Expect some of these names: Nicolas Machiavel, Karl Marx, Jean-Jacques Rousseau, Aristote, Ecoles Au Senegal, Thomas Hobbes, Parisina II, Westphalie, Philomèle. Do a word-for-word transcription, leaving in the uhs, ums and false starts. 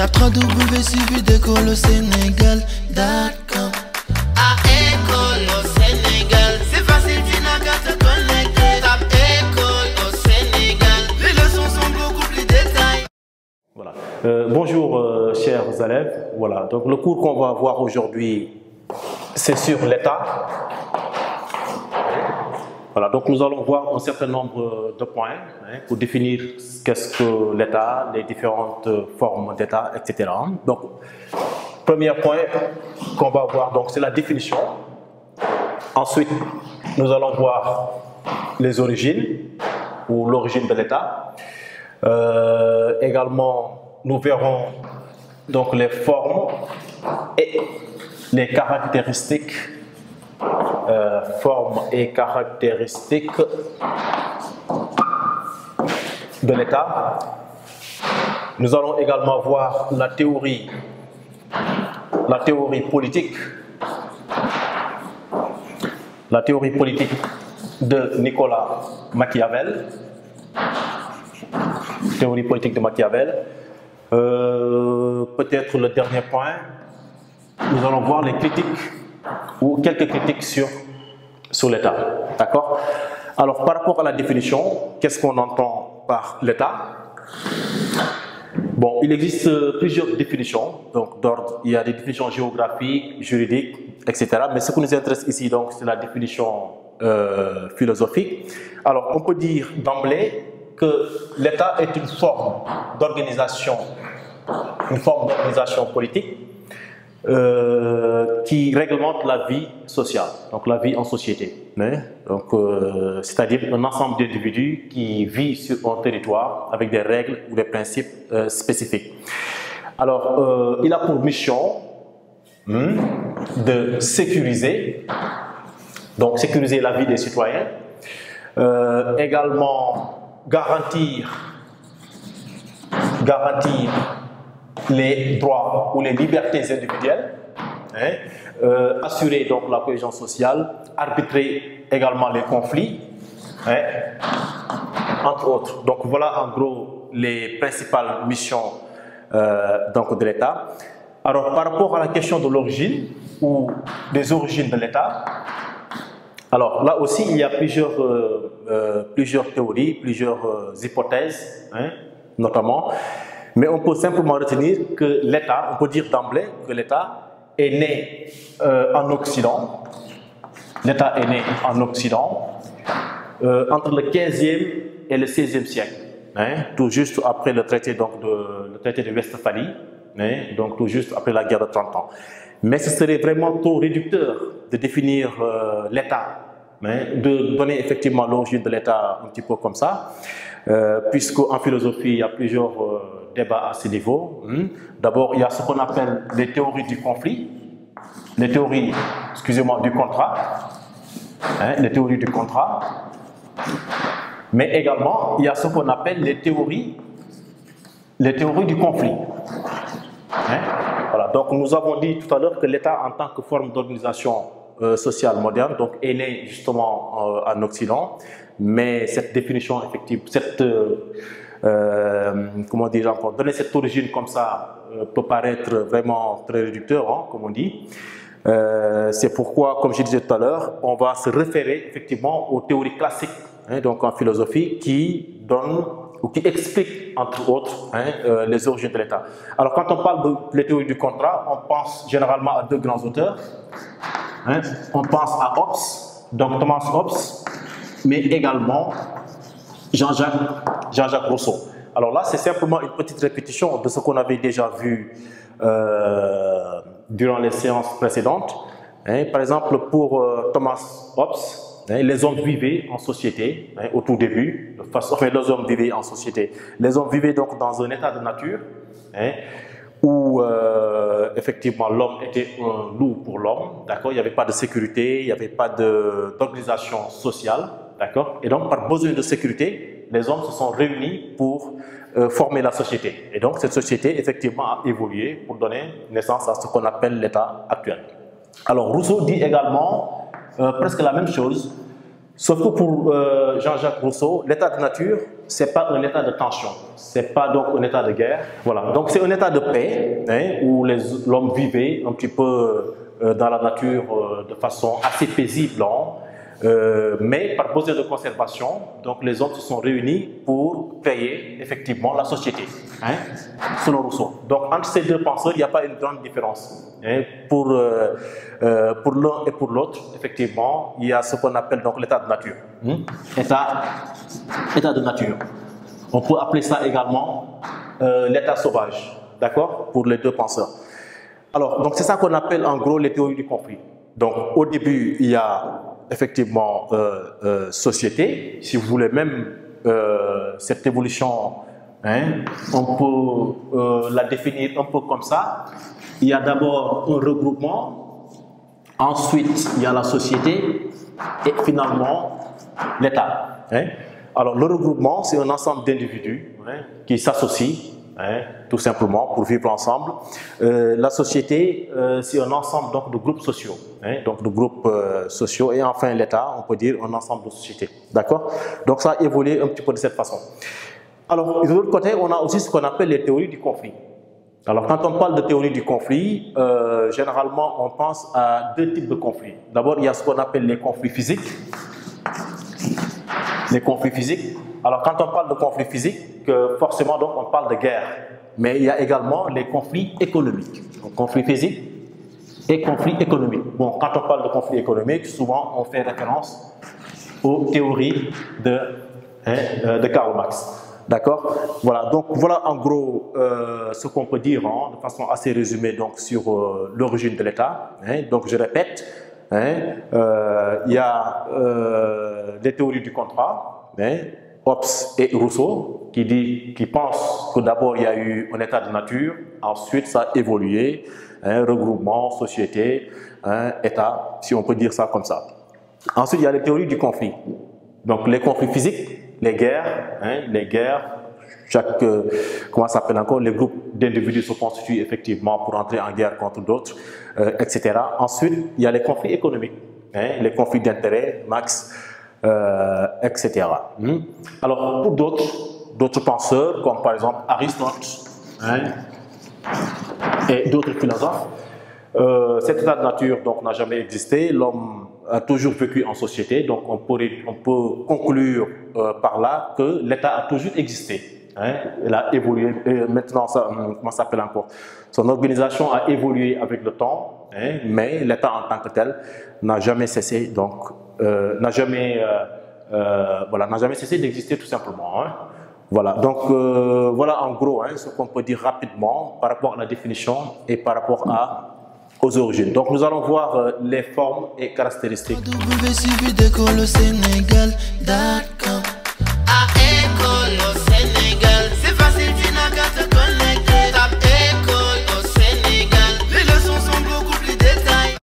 Tape www point ecoles au Sénégal point com. À Ecoles au Sénégal, c'est facile, tu n'as qu'à te connecter. Tape Ecoles au Sénégal, les leçons sont beaucoup plus détaillées. Voilà. Euh, bonjour euh, chers élèves. Voilà. Donc le cours qu'on va voir aujourd'hui, c'est sur l'État. Voilà, donc nous allons voir un certain nombre de points hein, pour définir qu'est-ce que l'État, les différentes formes d'État, et cetera. Donc, premier point qu'on va voir, donc c'est la définition. Ensuite, nous allons voir les origines ou l'origine de l'État. Euh, également, nous verrons donc les formes et les caractéristiques. Euh, formes et caractéristiques de l'État. Nous allons également voir la théorie, la théorie politique, la théorie politique de Nicolas Machiavel, théorie politique de Machiavel. Euh, peut-être le dernier point, nous allons voir les critiques ou quelques critiques sur, sur l'État. D'accord? Alors, par rapport à la définition, qu'est-ce qu'on entend par l'État? Bon, il existe euh, plusieurs définitions. Donc, d'ordre, il y a des définitions géographiques, juridiques, et cetera. Mais ce qui nous intéresse ici, donc, c'est la définition euh, philosophique. Alors, on peut dire d'emblée que l'État est une forme d'organisation, une forme d'organisation politique. Euh, qui réglemente la vie sociale, donc la vie en société. Donc, euh, c'est-à-dire un ensemble d'individus qui vit sur un territoire avec des règles ou des principes euh, spécifiques. Alors, euh, il a pour mission hmm, de sécuriser, donc sécuriser la vie des citoyens, euh, également garantir, garantir les droits ou les libertés individuelles, hein, euh, assurer donc la cohésion sociale, arbitrer également les conflits, hein, entre autres. Donc voilà en gros les principales missions euh, donc de l'État. Alors par rapport à la question de l'origine ou des origines de l'État, alors là aussi il y a plusieurs, euh, euh, plusieurs théories, plusieurs euh, hypothèses, hein, notamment. Mais on peut simplement retenir que l'État, on peut dire d'emblée que l'État est né euh, en Occident. L'État est né en Occident euh, entre le quinzième et le seizième siècle, hein, tout juste après le traité, donc, de, le traité de Westphalie, hein, donc tout juste après la guerre de trente ans. Mais ce serait vraiment trop réducteur de définir euh, l'État, hein, de donner effectivement l'origine de l'État un petit peu comme ça, euh, puisque en philosophie, il y a plusieurs... Euh, débat à ce niveau. D'abord, il y a ce qu'on appelle les théories du conflit, les théories, excusez-moi, du contrat, hein, les théories du contrat, mais également, il y a ce qu'on appelle les théories, les théories du conflit. Hein, voilà. Donc, nous avons dit tout à l'heure que l'État, en tant que forme d'organisation euh, sociale moderne, donc, est né justement euh, en Occident, mais cette définition effective, cette... Euh, Euh, comment dire encore, donner cette origine comme ça euh, peut paraître vraiment très réducteur, hein, comme on dit. Euh, c'est pourquoi, comme je disais tout à l'heure, on va se référer effectivement aux théories classiques, hein, donc en philosophie, qui donnent ou qui expliquent entre autres, hein, euh, les origines de l'État. Alors, quand on parle de la théorie du contrat, on pense généralement à deux grands auteurs. Hein, on pense à Hobbes, donc Thomas Hobbes, mais également Jean-Jacques Jean-Jacques Rousseau. Alors là, c'est simplement une petite répétition de ce qu'on avait déjà vu euh, durant les séances précédentes. Hein, par exemple, pour euh, Thomas Hobbes, hein, les hommes vivaient en société, hein, au tout début, enfin, les hommes vivaient en société. Les hommes vivaient donc dans un état de nature, hein, où euh, effectivement l'homme était un loup pour l'homme, d'accord. Il n'y avait pas de sécurité, il n'y avait pas d'organisation sociale. Et donc, par besoin de sécurité, les hommes se sont réunis pour euh, former la société. Et donc, cette société, effectivement, a évolué pour donner naissance à ce qu'on appelle l'État actuel. Alors, Rousseau dit également euh, presque la même chose Sauf que pour euh, Jean-Jacques Rousseau, l'état de nature, ce n'est pas un état de tension, ce n'est pas donc un état de guerre. Voilà. Donc c'est un état de paix, hein, où l'homme vivait un petit peu euh, dans la nature euh, de façon assez paisible, hein, euh, mais par besoin de conservation, donc les hommes se sont réunis pour créer effectivement la société, hein, selon Rousseau. Donc entre ces deux penseurs, il n'y a pas une grande différence. Et pour euh, euh, pour l'un et pour l'autre, effectivement, il y a ce qu'on appelle donc l'état de nature. Hmm? État, état de nature. On peut appeler ça également euh, l'état sauvage, d'accord, pour les deux penseurs. Alors, donc c'est ça qu'on appelle en gros les théories du conflit. Donc au début, il y a effectivement euh, euh, société, si vous voulez même euh, cette évolution, hein, on peut euh, la définir un peu comme ça. Il y a d'abord un regroupement, ensuite il y a la société et finalement l'État. Hein? Alors le regroupement, c'est un ensemble d'individus, hein, qui s'associent, hein, tout simplement pour vivre ensemble. Euh, la société, euh, c'est un ensemble donc de groupes sociaux, hein, donc de groupes euh, sociaux, et enfin l'État, on peut dire un ensemble de sociétés. D'accord? Donc ça a évolué un petit peu de cette façon. Alors de l'autre côté, on a aussi ce qu'on appelle les théories du conflit. Alors, quand on parle de théorie du conflit, euh, généralement, on pense à deux types de conflits. D'abord, il y a ce qu'on appelle les conflits physiques. Les conflits physiques. Alors, quand on parle de conflits physiques, euh, forcément, donc, on parle de guerre. Mais il y a également les conflits économiques. Donc, conflits physiques et conflits économiques. Bon, quand on parle de conflits économiques, souvent, on fait référence aux théories de, hein, euh, de Karl Marx. D'accord? Voilà, donc voilà en gros euh, ce qu'on peut dire, hein, de façon assez résumée donc, sur euh, l'origine de l'État. Hein, donc je répète, il hein, euh, y a euh, les théories du contrat, hein, Hobbes et Rousseau, qui, dit, qui pensent que d'abord il y a eu un état de nature, ensuite ça a évolué, hein, regroupement, société, hein, état, si on peut dire ça comme ça. Ensuite il y a les théories du conflit, donc les conflits physiques, les guerres, hein, les guerres, chaque, euh, comment ça s'appelle encore, les groupes d'individus se constituent effectivement pour entrer en guerre contre d'autres, euh, et cetera. Ensuite, il y a les conflits économiques, hein, les conflits d'intérêts, Marx, euh, et cetera. Hmm. Alors, pour d'autres, d'autres penseurs, comme par exemple Aristote, hein, et d'autres philosophes, euh, cet état de nature donc n'a jamais existé, l'homme a toujours vécu en société, donc on, pourrait, on peut conclure euh, par là que l'État a toujours existé. Hein, il a évolué, et maintenant, ça, comment ça s'appelle encore? Son organisation a évolué avec le temps, hein, mais l'État en tant que tel n'a jamais cessé, donc, euh, n'a jamais, euh, euh, voilà, n'a jamais cessé d'exister tout simplement. Hein. Voilà, donc euh, voilà en gros, hein, ce qu'on peut dire rapidement par rapport à la définition et par rapport à aux origines. Donc nous allons voir les formes et caractéristiques.